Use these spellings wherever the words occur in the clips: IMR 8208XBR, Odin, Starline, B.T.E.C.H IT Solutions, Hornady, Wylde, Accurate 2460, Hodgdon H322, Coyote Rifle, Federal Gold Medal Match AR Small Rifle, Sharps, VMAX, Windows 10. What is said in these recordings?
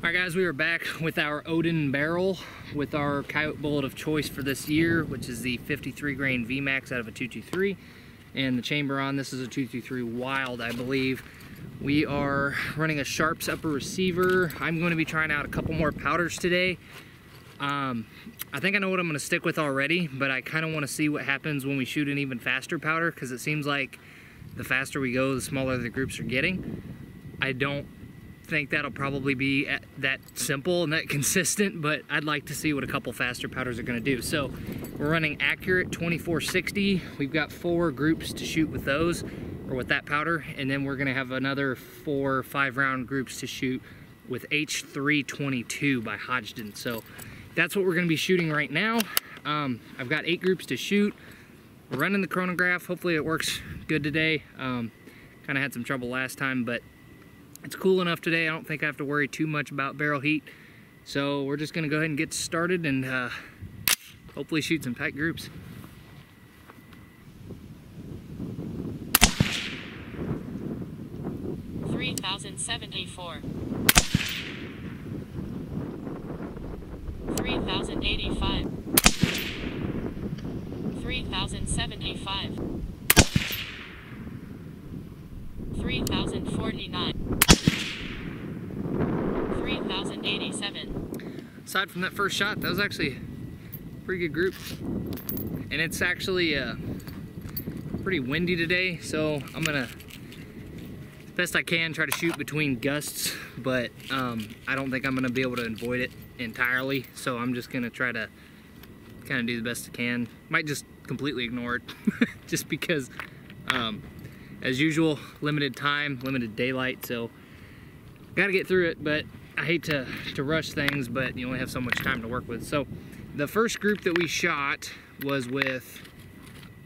All right guys, we are back with our Odin barrel with our coyote bullet of choice for this year, which is the 53 grain VMAX out of a 223, and the chamber on this is a 223 Wylde, I believe. We are running a Sharps upper receiver. I'm going to be trying out a couple more powders today. I think I know what I'm going to stick with already, but I kind of want to see what happens when we shoot an even faster powder, because it seems like the faster we go, the smaller the groups are getting. I don't think that'll probably be that simple and that consistent, but I'd like to see what a couple faster powders are going to do. So we're running Accurate 2460. We've got 4 groups to shoot with those, or with that powder, and then we're going to have another 4 or 5 round groups to shoot with H322 by Hodgdon. So that's what we're going to be shooting right now. I've got 8 groups to shoot. We're running the chronograph. Hopefully it works good today. Kind of had some trouble last time, but it's cool enough today. I don't think I have to worry too much about barrel heat. So we're just gonna go ahead and get started and hopefully shoot some tight groups. Aside from that first shot, that was actually a pretty good group, and it's actually pretty windy today, so I'm gonna, the best I can, try to shoot between gusts, but I don't think I'm gonna be able to avoid it entirely, so I'm just gonna try to kind of do the best I can. Might just completely ignore it just because, as usual, limited time, limited daylight, so gotta get through it. But I hate to rush things, but you only have so much time to work with. So the first group that we shot was with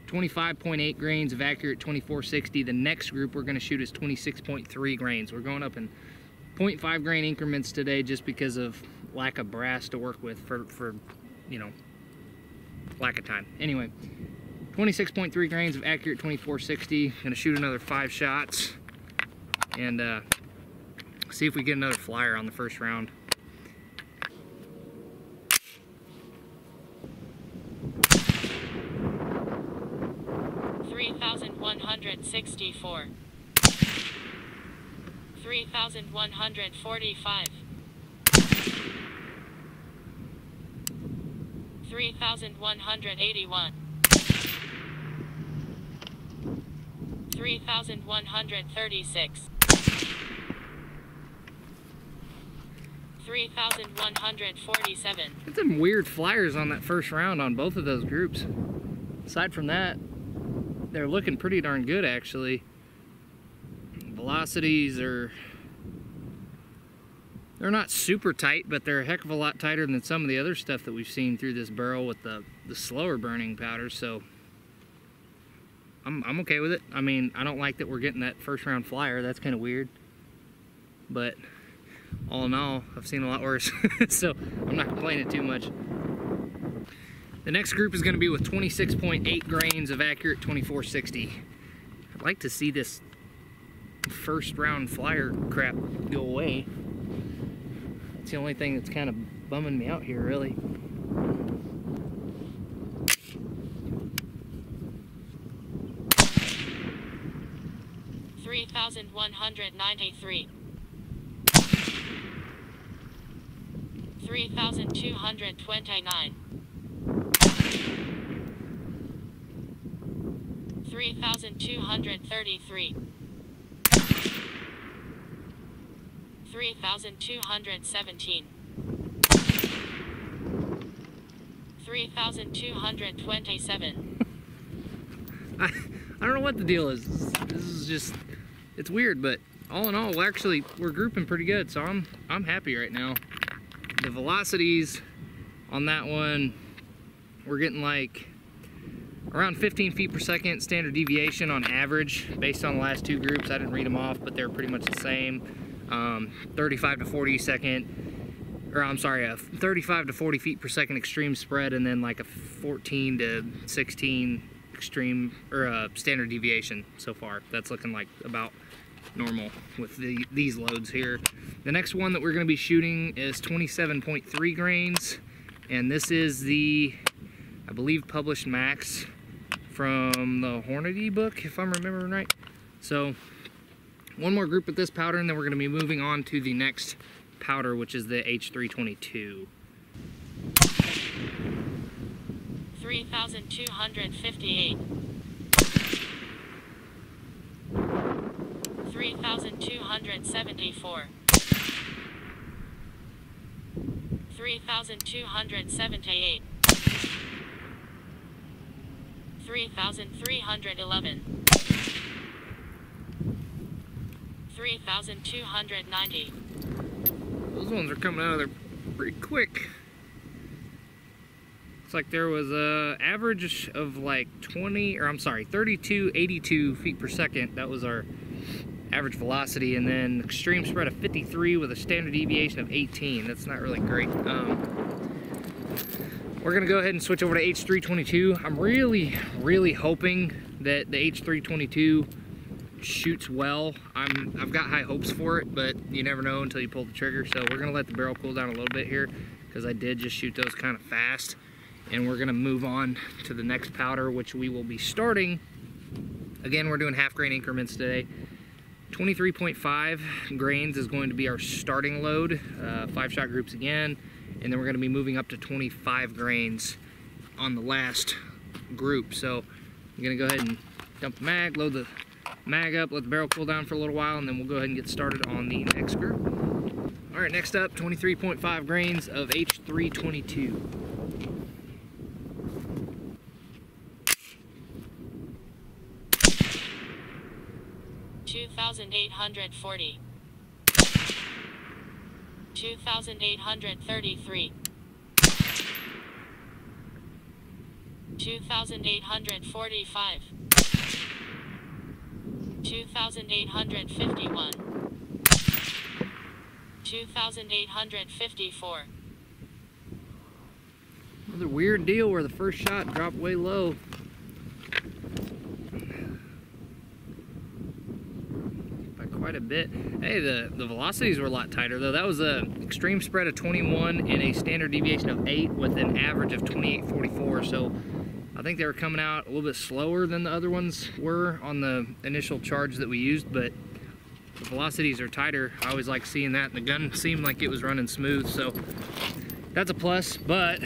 25.8 grains of Accurate 2460. The next group we're going to shoot is 26.3 grains. We're going up in 0.5 grain increments today just because of lack of brass to work with for you know, lack of time. Anyway, 26.3 grains of Accurate 2460. Going to shoot another 5 shots and see if we get another flyer on the first round. 3,164. 3,145. 3,181. 3,136. 3,147. Got some weird flyers on that first round on both of those groups. Aside from that, they're looking pretty darn good actually. Velocities are, they're not super tight, but they're a heck of a lot tighter than some of the other stuff that we've seen through this barrel with the slower burning powder, so I'm okay with it. I mean, I don't like that we're getting that first round flyer. That's kind of weird, but all in all, I've seen a lot worse, so I'm not complaining too much. The next group is going to be with 26.8 grains of Accurate 2460. I'd like to see this first round flyer crap go away. It's the only thing that's kind of bumming me out here, really. 3,193. 3,229. 3,233. 3,217. 3,227. I don't know what the deal is. This is just, it's weird, but all in all, we're grouping pretty good, so I'm happy right now. The velocities on that one, we're getting like around 15 feet per second standard deviation on average based on the last 2 groups. I didn't read them off, but they're pretty much the same. 35 to 40 feet per second extreme spread, and then like a 14 to 16 extreme or standard deviation so far. That's looking like about normal with these loads here. The next one that we're going to be shooting is 27.3 grains, and this is the, I believe, published max from the Hornady book, if I'm remembering right. So one more group with this powder, and then we're going to be moving on to the next powder, which is the H322. 3,258. 3,274. 3,278. 3,311. 3,290. Those ones are coming out of there pretty quick. Looks like there was an average of like 3282 feet per second. That was our average velocity, and then extreme spread of 53 with a standard deviation of 18. That's not really great. We're gonna go ahead and switch over to H322. I'm really hoping that the H322 shoots well. I've got high hopes for it, but you never know until you pull the trigger. So we're gonna let the barrel cool down a little bit here, because I did just shoot those kind of fast, and we're gonna move on to the next powder, which we will be starting. Again, we're doing half grain increments today. 23.5 grains is going to be our starting load, 5-shot groups again, and then we're going to be moving up to 25 grains on the last group. So I'm going to go ahead and dump the mag, load the mag up, let the barrel cool down for a little while, and then we'll go ahead and get started on the next group. All right, next up, 23.5 grains of H322. 2,840. 2,833. 2,845. 2,851. 2,854. Another weird deal where the first shot dropped way low. Quite a bit. Hey, the velocities were a lot tighter though. That was an extreme spread of 21 and a standard deviation of 8 with an average of 28.44. So I think they were coming out a little bit slower than the other ones were on the initial charge that we used, but the velocities are tighter. I always like seeing that. The gun seemed like it was running smooth, so that's a plus, but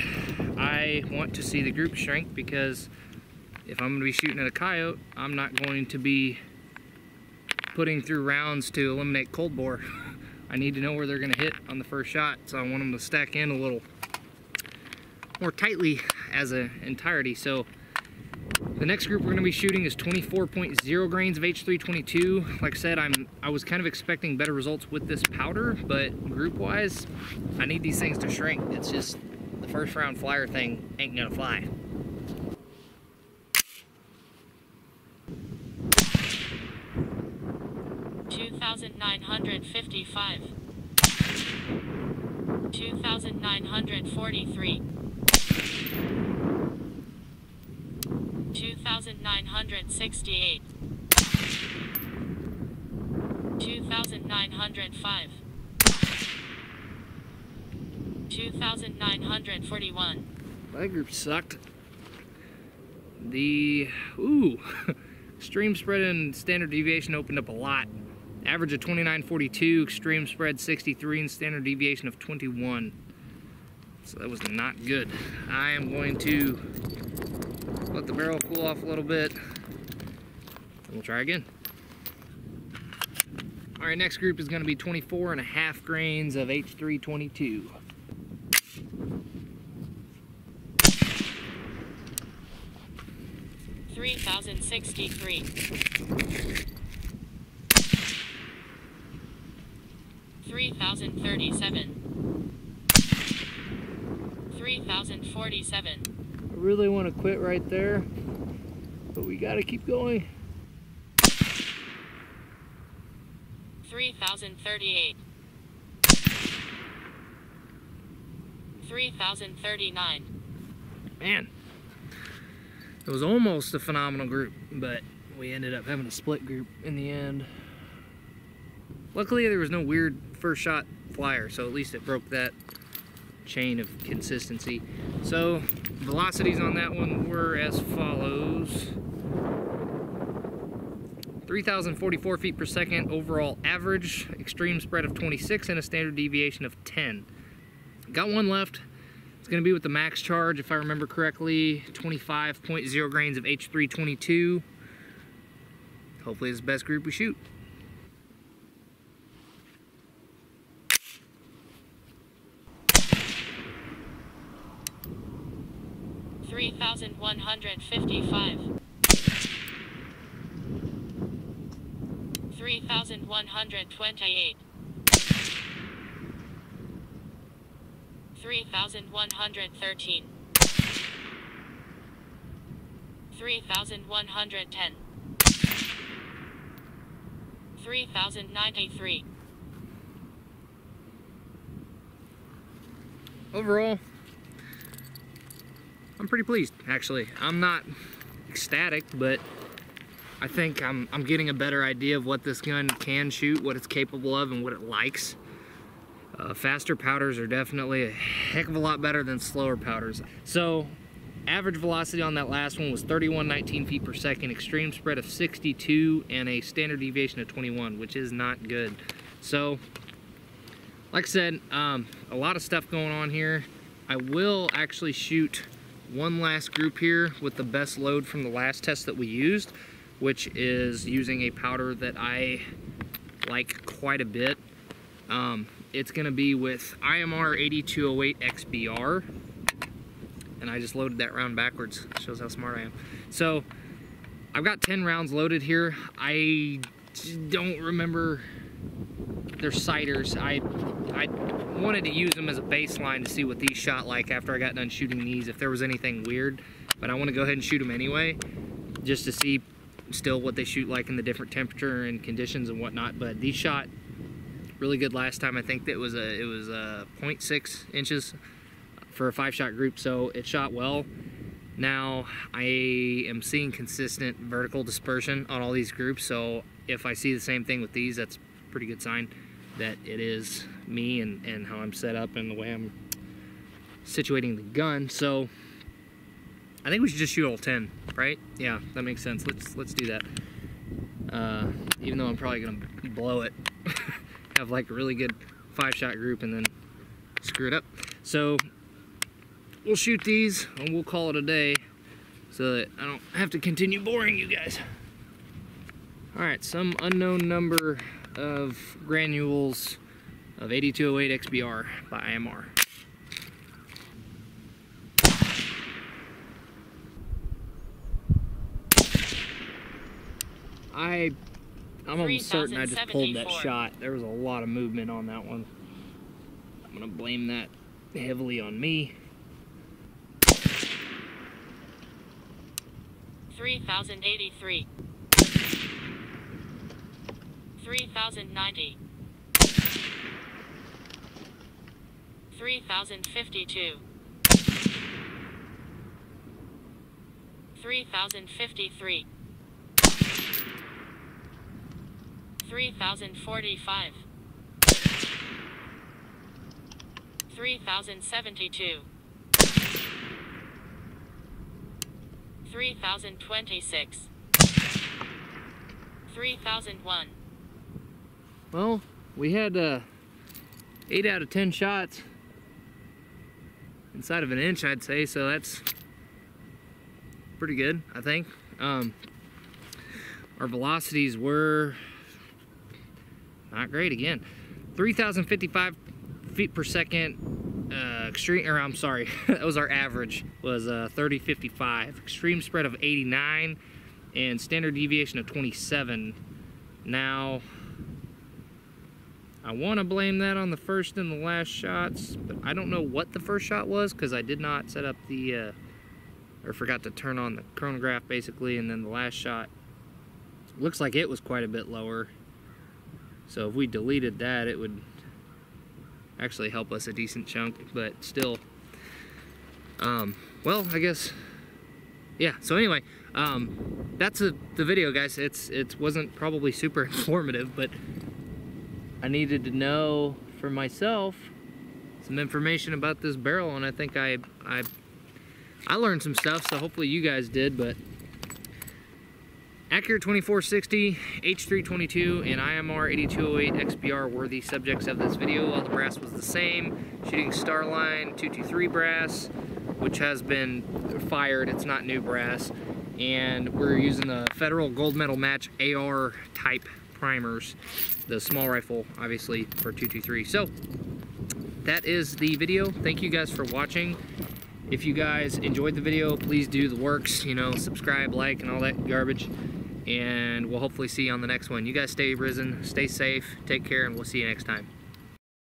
I want to see the group shrink, because if I'm going to be shooting at a coyote, I'm not going to be putting through rounds to eliminate cold bore. I need to know where they're gonna hit on the first shot, so I want them to stack in a little more tightly as an entirety. So the next group we're gonna be shooting is 24.0 grains of H322. Like I said, I was kind of expecting better results with this powder, but group-wise, I need these things to shrink. It's just the first round flyer thing ain't gonna fly. 2,955. 2,943. 2,968. 2,905. 2,941. That group sucked. The extreme spread and standard deviation opened up a lot. Average of 29.42, extreme spread 63, and standard deviation of 21. So that was not good. I am going to let the barrel cool off a little bit, and we'll try again. All right, next group is going to be 24.5 grains of H322. 3,063. 3,037. 3,047. I really want to quit right there, but we got to keep going. 3,038. 3,039. Man, it was almost a phenomenal group, but we ended up having a split group in the end. Luckily there was no weird first shot flyer, so at least it broke that chain of consistency. So velocities on that one were as follows: 3,044 feet per second overall average, extreme spread of 26, and a standard deviation of 10. Got one left. It's going to be with the max charge, if I remember correctly, 25.0 grains of H322. Hopefully it's the best group we shoot. $3,155 $3,128 $3,113 $3,110 $3,093. Overall, I'm pretty pleased, actually. I'm not ecstatic, but I think I'm getting a better idea of what this gun can shoot, what it's capable of, and what it likes. Faster powders are definitely a heck of a lot better than slower powders. So, average velocity on that last one was 3119 feet per second, extreme spread of 62, and a standard deviation of 21, which is not good. So, like I said, a lot of stuff going on here. I will actually shoot one last group here with the best load from the last test that we used, which is using a powder that I like quite a bit. It's going to be with IMR 8208XBR, and I just loaded that round backwards. Shows how smart I am. So I've got 10 rounds loaded here. I don't remember their sights. I wanted to use them as a baseline to see what these shot like after I got done shooting these, if there was anything weird, but I want to go ahead and shoot them anyway just to see still what they shoot like in the different temperature and conditions and whatnot. But these shot really good last time. I think that it was 0.6 inches for a 5-shot group, so it shot well. Now I am seeing consistent vertical dispersion on all these groups, so if I see the same thing with these, that's a pretty good sign that it is me and how I'm set up and the way I'm situating the gun. So I think we should just shoot all 10, right? Yeah, that makes sense. Let's do that. Even though I'm probably gonna blow it, have like a really good 5-shot group and then screw it up. So we'll shoot these and we'll call it a day so that I don't have to continue boring you guys. All right, some unknown number of granules of 8208 XBR by IMR. I'm almost certain I just pulled that shot. There was a lot of movement on that one. I'm gonna blame that heavily on me. 3,083 3,090 3,052 3,053 3,045 3,072 3,026 3,001. Well, we had 8 out of 10 shots inside of an inch, I'd say, so that's pretty good, I think. Our velocities were not great again. 3,055 feet per second, that was our average, was 30.55. Extreme spread of 89 and standard deviation of 27. Now, I want to blame that on the first and the last shots, but I don't know what the first shot was because I did not set up the, or forgot to turn on the chronograph basically, and then the last shot looks like it was quite a bit lower. So if we deleted that, it would actually help us a decent chunk, but still, well, I guess, yeah. So anyway, that's the video, guys. It wasn't probably super informative, but I needed to know for myself some information about this barrel, and I think I learned some stuff, so hopefully you guys did. But Accurate 2460, H322, and IMR 8208XBR were the subjects of this video. All the brass was the same. Shooting Starline 223 brass, which has been fired, it's not new brass. And we're using the Federal Gold Medal Match AR type primers, the small rifle, obviously, for 223. So that is the video. Thank you guys for watching. If you guys enjoyed the video, please do the works, you know, subscribe, like, and all that garbage. And we'll hopefully see you on the next one. You guys stay risen, stay safe, take care, and we'll see you next time.